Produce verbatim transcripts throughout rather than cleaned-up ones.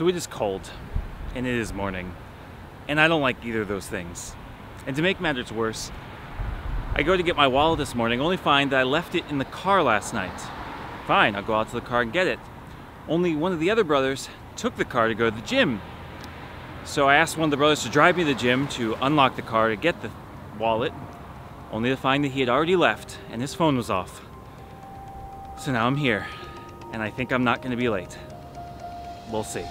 So it is cold, and it is morning, and I don't like either of those things. And to make matters worse, I go to get my wallet this morning, only find that I left it in the car last night. Fine, I'll go out to the car and get it. Only one of the other brothers took the car to go to the gym. So I asked one of the brothers to drive me to the gym to unlock the car to get the wallet, only to find that he had already left and his phone was off. So now I'm here, and I think I'm not going to be late. We'll see.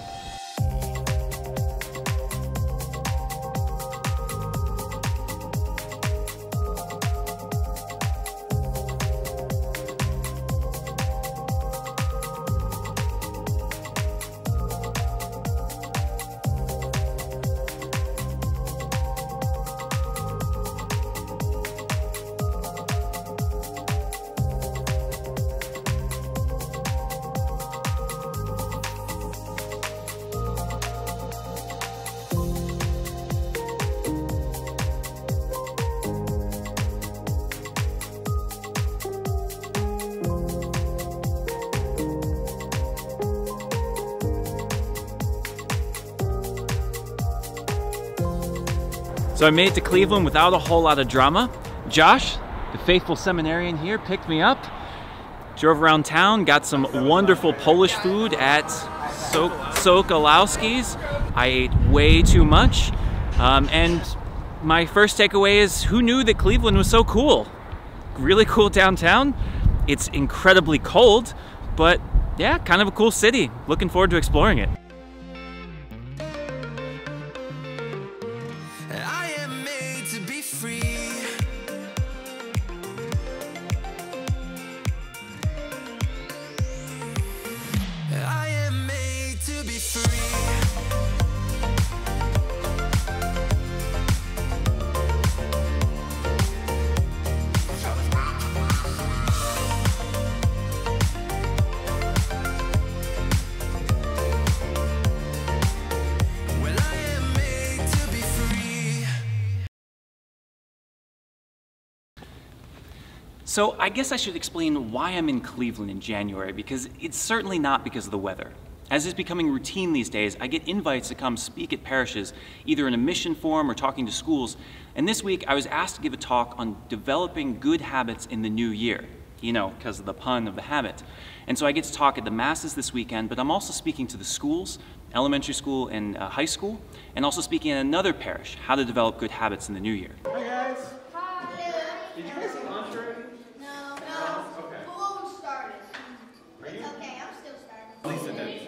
So I made it to Cleveland without a whole lot of drama. Josh, the faithful seminarian here, picked me up, drove around town, got some wonderful Polish food at so Sokolowski's. I ate way too much. Um, and my first takeaway is, who knew that Cleveland was so cool? Really cool downtown. It's incredibly cold, but yeah, kind of a cool city. Looking forward to exploring it. So I guess I should explain why I'm in Cleveland in January, because it's certainly not because of the weather. As is becoming routine these days, I get invites to come speak at parishes, either in a mission forum or talking to schools. And this week I was asked to give a talk on developing good habits in the new year, you know, because of the pun of the habit. And so I get to talk at the masses this weekend, but I'm also speaking to the schools, elementary school and uh, high school, and also speaking at another parish, how to develop good habits in the new year. Hi guys. Hi. Did you guys eat lunch already?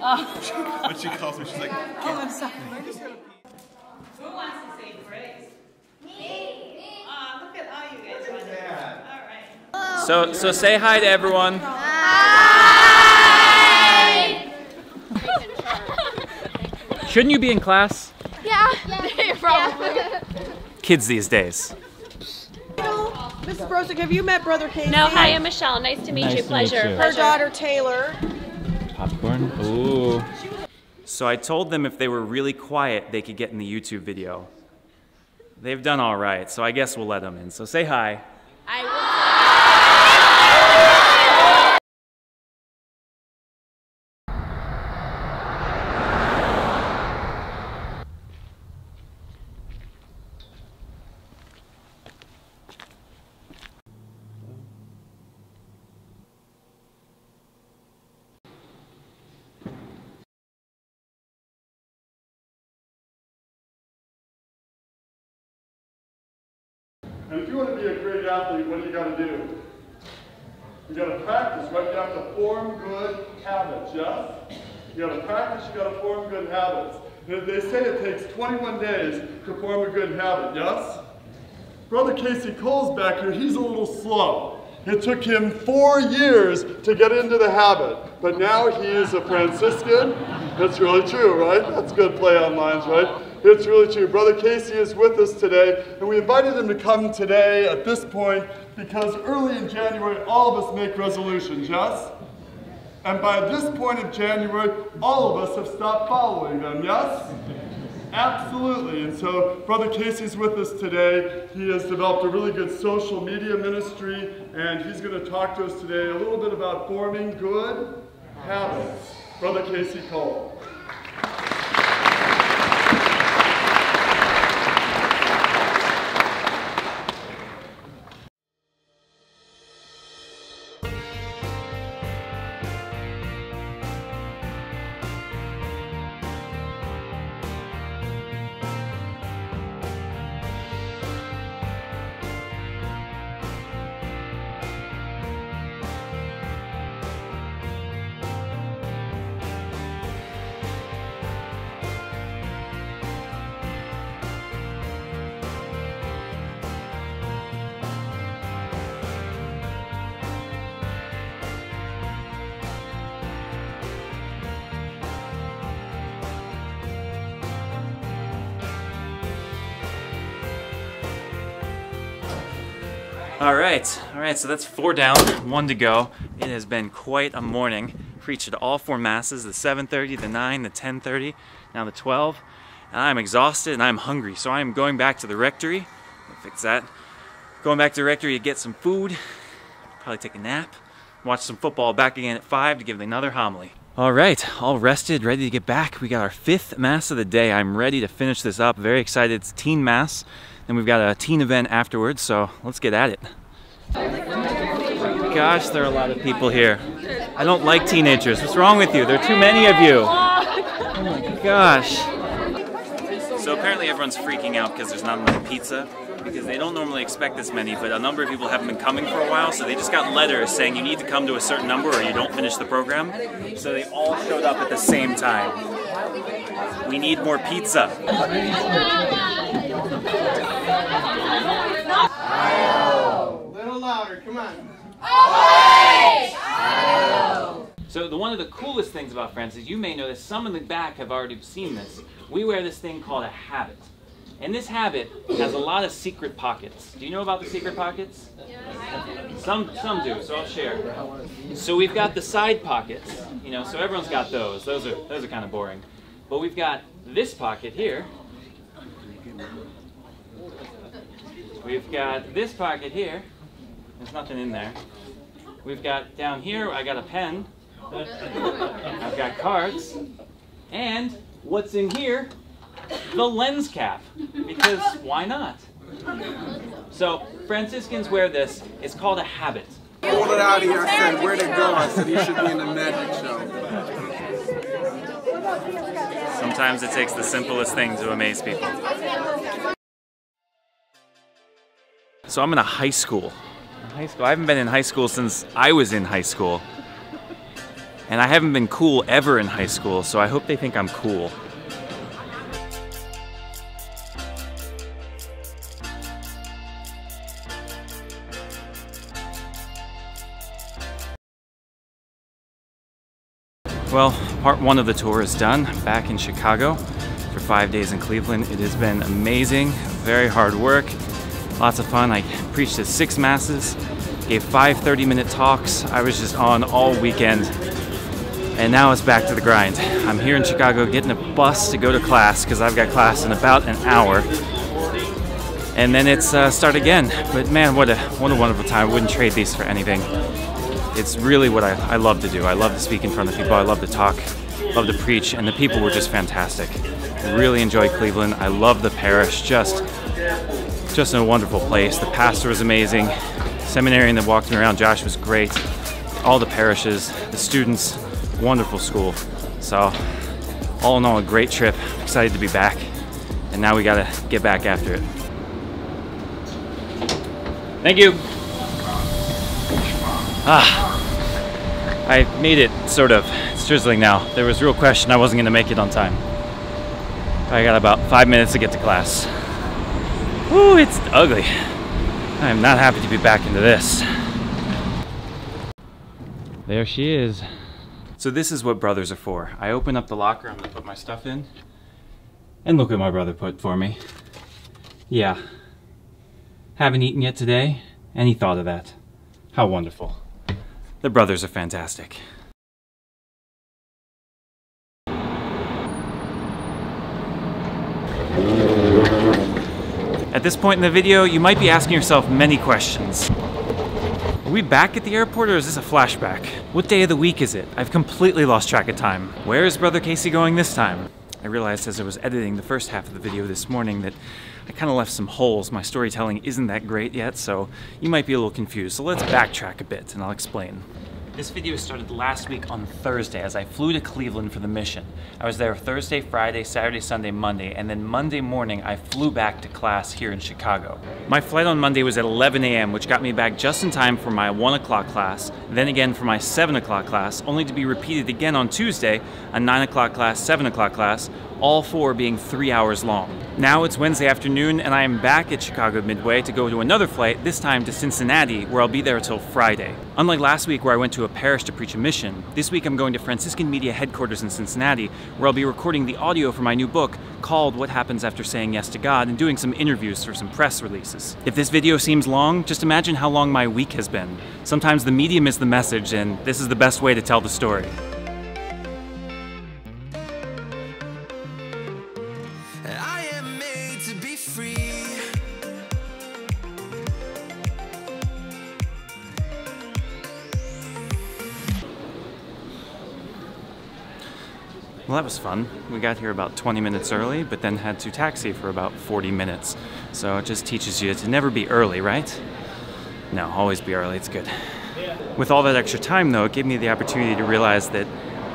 Oh. But she calls me, she's like, oh, I'm sorry. Who wants to say praise? Me. Me. Aw, look at all you guys. All right. So, so say hi to everyone. Hi. Shouldn't you be in class? Yeah. Yeah. Probably. Kids these days. Missus Brosick, have you met Brother Casey? No, hi, I'm Michelle. Nice to meet nice you. To Pleasure. Meet you. Her daughter, Taylor. Popcorn. Ooh. So I told them if they were really quiet, they could get in the YouTube video. They've done all right, so I guess we'll let them in. So say hi. I And if you want to be a great athlete, what do you got to do? You got to practice, right? You have to form good habits, yes? You got to practice, you got to form good habits. And they say it takes twenty-one days to form a good habit, yes? Brother Casey Cole's back here, he's a little slow. It took him four years to get into the habit, but now he is a Franciscan. That's really true, right? That's good play on lines, right? It's really true. Brother Casey is with us today, and we invited him to come today at this point because early in January, all of us make resolutions, yes? And by this point of January, all of us have stopped following them, yes? Absolutely. And so Brother Casey's with us today. He has developed a really good social media ministry, and he's going to talk to us today a little bit about forming good habits. Brother Casey Cole. All right, all right, so that's four down, one to go. It has been quite a morning. Preached at all four masses, the seven thirty, the nine, the ten thirty, now the twelve. And I'm exhausted and I'm hungry, so I am going back to the rectory. Let me fix that. Going back to the rectory to get some food, probably take a nap, watch some football, back again at five to give another homily. All right, all rested, ready to get back. We got our fifth mass of the day. I'm ready to finish this up. Very excited. It's teen mass, and we've got a teen event afterwards, so let's get at it. Gosh, there are a lot of people here. I don't like teenagers. What's wrong with you? There are too many of you. Oh my gosh. So apparently everyone's freaking out because there's not enough pizza, because they don't normally expect this many, but a number of people haven't been coming for a while, so they just got letters saying you need to come to a certain number or you don't finish the program. So they all showed up at the same time. We need more pizza. Oh. A little louder, come on. Oh. Oh. So the, one of the coolest things about Francis, you may know this, some in the back have already seen this. We wear this thing called a habit. And this habit has a lot of secret pockets. Do you know about the secret pockets? Yes. Some, some do, so I'll share. So we've got the side pockets, you know, so everyone's got those. Those are, those are kind of boring. But we've got this pocket here. We've got this pocket here. There's nothing in there. We've got down here, I got a pen. I've got cards. And what's in here? The lens cap, because why not? So Franciscans wear this. It's called a habit. Pulled it out of here. I said, where'd it go? I said, you should be in the magic show. Sometimes it takes the simplest thing to amaze people. So I'm in a high school. High school. I haven't been in high school since I was in high school. And I haven't been cool ever in high school, so I hope they think I'm cool. Well, part one of the tour is done. Back in Chicago for five days in Cleveland. It has been amazing, very hard work, lots of fun. I preached at six masses, gave five thirty-minute talks. I was just on all weekend, and now it's back to the grind. I'm here in Chicago getting a bus to go to class because I've got class in about an hour, and then it's uh, start again. But man, what a what a wonderful time! I wouldn't trade these for anything. It's really what I, I love to do. I love to speak in front of people. I love to talk, love to preach, and the people were just fantastic. Really enjoyed Cleveland. I love the parish. Just, just a wonderful place. The pastor was amazing. Seminarian that walked me around, Josh, was great. All the parishes, the students, wonderful school. So, all in all, a great trip. Excited to be back, and now we gotta get back after it. Thank you. Ah, I made it, sort of. It's drizzling now. There was real question I wasn't gonna make it on time. I got about five minutes to get to class. Ooh, it's ugly. I am not happy to be back into this. There she is. So this is what brothers are for. I open up the locker, I'm gonna put my stuff in, and look what my brother put for me. Yeah. Haven't eaten yet today, and he thought of that. How wonderful. The brothers are fantastic. At this point in the video, you might be asking yourself many questions. Are we back at the airport, or is this a flashback? What day of the week is it? I've completely lost track of time. Where is Brother Casey going this time? I realized as I was editing the first half of the video this morning that I kind of left some holes. My storytelling isn't that great yet, so you might be a little confused. So let's backtrack a bit and I'll explain. This video started last week on Thursday as I flew to Cleveland for the mission. I was there Thursday, Friday, Saturday, Sunday, Monday, and then Monday morning I flew back to class here in Chicago. My flight on Monday was at eleven A M, which got me back just in time for my one o'clock class, then again for my seven o'clock class, only to be repeated again on Tuesday, a nine o'clock class, seven o'clock class, all four being three hours long. Now it's Wednesday afternoon and I am back at Chicago Midway to go to another flight, this time to Cincinnati, where I'll be there till Friday. Unlike last week where I went to a parish to preach a mission, this week I'm going to Franciscan Media headquarters in Cincinnati, where I'll be recording the audio for my new book, called What Happens After Saying Yes to God, and doing some interviews for some press releases. If this video seems long, just imagine how long my week has been. Sometimes the medium is the message, and this is the best way to tell the story. I am made to be free. Well, that was fun. We got here about twenty minutes early, but then had to taxi for about forty minutes. So it just teaches you to never be early, right? No, always be early, it's good. Yeah. With all that extra time though, it gave me the opportunity to realize that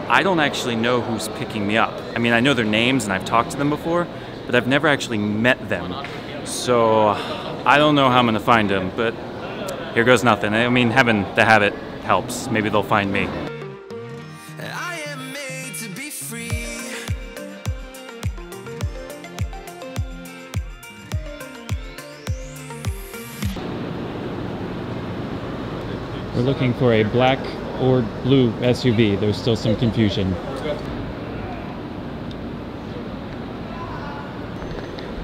I don't actually know who's picking me up. I mean, I know their names and I've talked to them before, but I've never actually met them. So I don't know how I'm gonna find them, but here goes nothing. I mean, having the habit helps. Maybe they'll find me. We're looking for a black or blue S U V. There's still some confusion.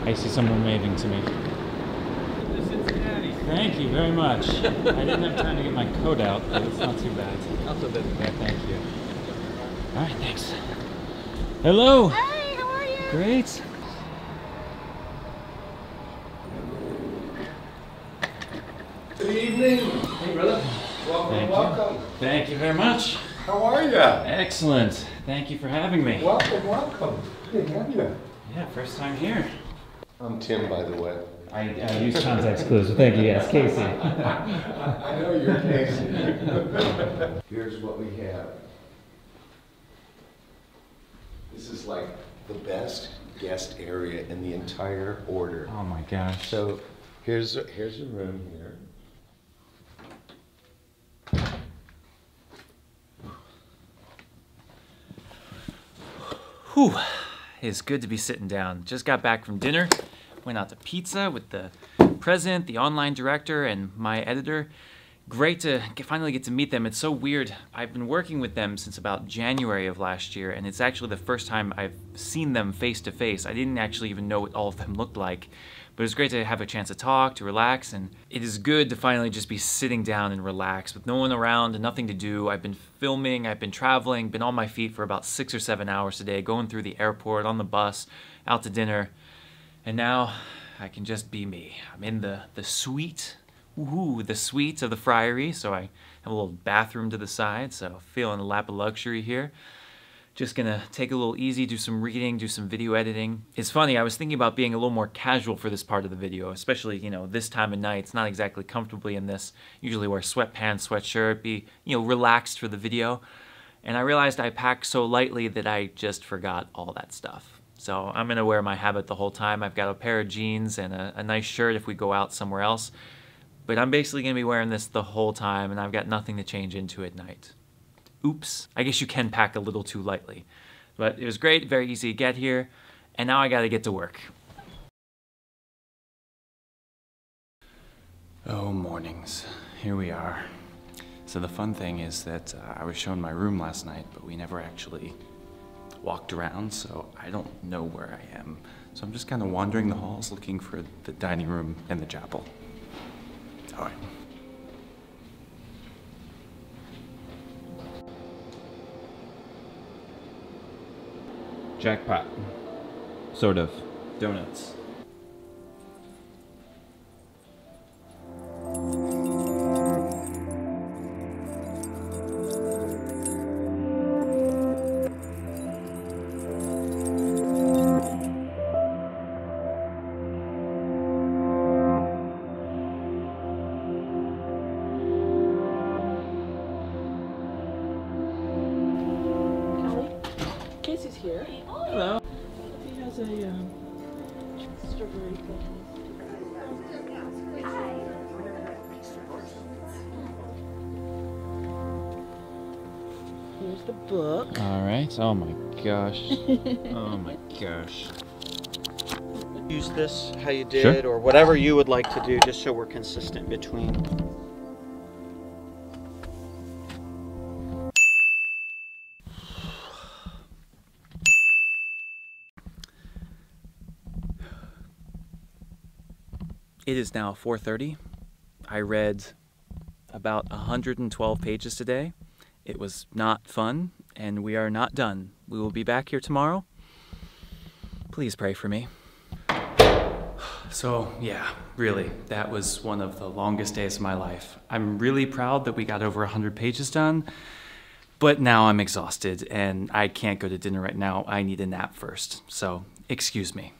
I see someone waving to me. Thank you very much. I didn't have time to get my coat out, but it's not too bad. Not so bad. Thank you. All right, thanks. Hello. Hi, how are you? Great. Good evening. Hey, brother. Welcome, Thank welcome. You. Thank you very much. How are you? Excellent. Thank you for having me. Welcome, welcome. Good to have you. Yeah, first time here. I'm Tim, by the way. I, I use context clues. Thank you, yes, Casey. I know you're Casey. Here's what we have. This is like the best guest area in the entire order. Oh my gosh. So here's here's a room here. Whew, it's good to be sitting down. Just got back from dinner, went out to pizza with the president, the online director, and my editor. Great to get, finally get to meet them. It's so weird. I've been working with them since about January of last year, and it's actually the first time I've seen them face to face. I didn't actually even know what all of them looked like, but it's great to have a chance to talk, to relax, and it is good to finally just be sitting down and relax with no one around and nothing to do. I've been filming, I've been traveling, been on my feet for about six or seven hours a day, going through the airport, on the bus, out to dinner, and now I can just be me. I'm in the, the suite, woohoo, the suite of the Friary, so I have a little bathroom to the side, so feeling a lap of luxury here. Just gonna take it a little easy, do some reading, do some video editing. It's funny, I was thinking about being a little more casual for this part of the video, especially, you know, this time of night. It's not exactly comfortably in this. Usually wear sweatpants, sweatshirt, be, you know, relaxed for the video. And I realized I packed so lightly that I just forgot all that stuff. So I'm gonna wear my habit the whole time. I've got a pair of jeans and a, a nice shirt if we go out somewhere else. But I'm basically gonna be wearing this the whole time, and I've got nothing to change into at night. Oops, I guess you can pack a little too lightly. But it was great, very easy to get here, and now I gotta get to work. Oh, mornings, here we are. So the fun thing is that uh, I was shown my room last night, but we never actually walked around, so I don't know where I am. So I'm just kinda wandering the halls looking for the dining room and the chapel. All right. Jackpot. Sort of. Donuts. Casey's here. Hello. He has a um, strawberry thing. Hi. Here's the book. All right. Oh my gosh. Oh my gosh. Use this how you did, sure, or whatever you would like to do, just so we're consistent between. It is now four thirty. I read about one hundred twelve pages today. It was not fun, and we are not done. We will be back here tomorrow. Please pray for me. So yeah, really, that was one of the longest days of my life. I'm really proud that we got over one hundred pages done, but now I'm exhausted and I can't go to dinner right now. I need a nap first, so excuse me.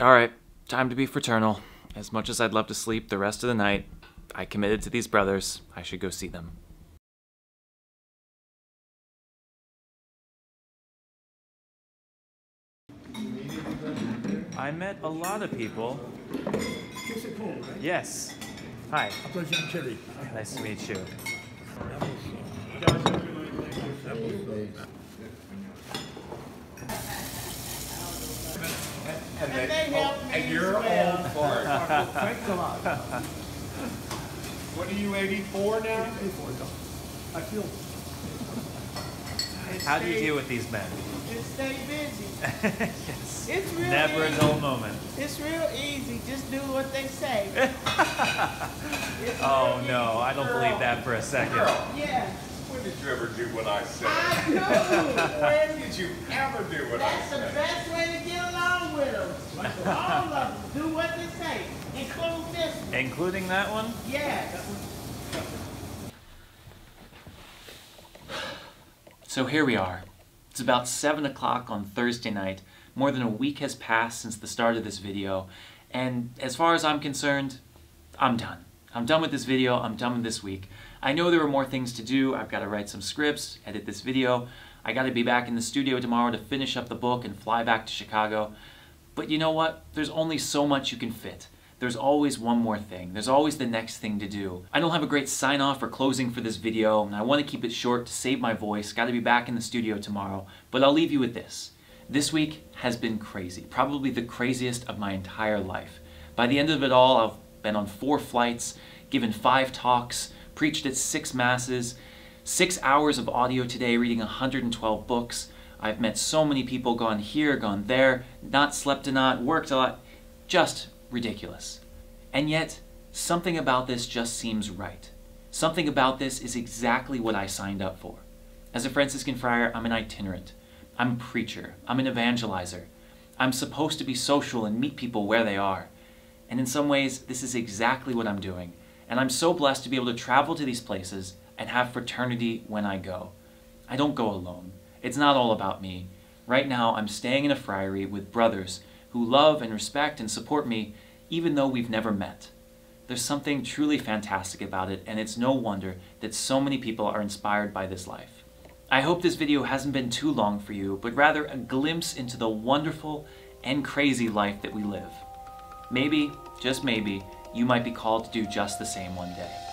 All right, time to be fraternal. As much as I'd love to sleep the rest of the night, I committed to these brothers. I should go see them. I met a lot of people. Casey Cole, right? Yes. Hi. President Kelly. Nice to meet you. And, and they, they helped oh, me and you're well. Old part. Well, thanks a lot. What are you, eighty-four now? eighty-four, no. I feel... It's How stay, do you deal with these men? Just stay busy. Yes. It's real Never easy. An old moment. It's real easy. Just do what they say. Oh, no. I don't Girl. believe that for a second. Girl. Yes. When did you ever do what I said? I do. When did you ever do what I said? That's the best way to get along with them. All of them. Do what they say. Include this one. Including that one? Yes. So here we are. It's about seven o'clock on Thursday night. More than a week has passed since the start of this video. And as far as I'm concerned, I'm done. I'm done with this video. I'm done with this week. I know there were more things to do. I've got to write some scripts, edit this video. I got to be back in the studio tomorrow to finish up the book and fly back to Chicago. But you know what? There's only so much you can fit. There's always one more thing. There's always the next thing to do. I don't have a great sign-off or closing for this video, and I want to keep it short to save my voice. Got to be back in the studio tomorrow. But I'll leave you with this. This week has been crazy. Probably the craziest of my entire life. By the end of it all, I've been on four flights, given five talks, preached at six masses, six hours of audio today, reading one hundred twelve books. I've met so many people, gone here, gone there, not slept a lot, worked a lot. Just ridiculous. And yet, something about this just seems right. Something about this is exactly what I signed up for. As a Franciscan friar, I'm an itinerant. I'm a preacher. I'm an evangelizer. I'm supposed to be social and meet people where they are. And in some ways, this is exactly what I'm doing. And I'm so blessed to be able to travel to these places and have fraternity when I go. I don't go alone. It's not all about me. Right now, I'm staying in a friary with brothers who love and respect and support me, even though we've never met. There's something truly fantastic about it, and it's no wonder that so many people are inspired by this life. I hope this video hasn't been too long for you, but rather a glimpse into the wonderful and crazy life that we live. Maybe, just maybe, you might be called to do just the same one day.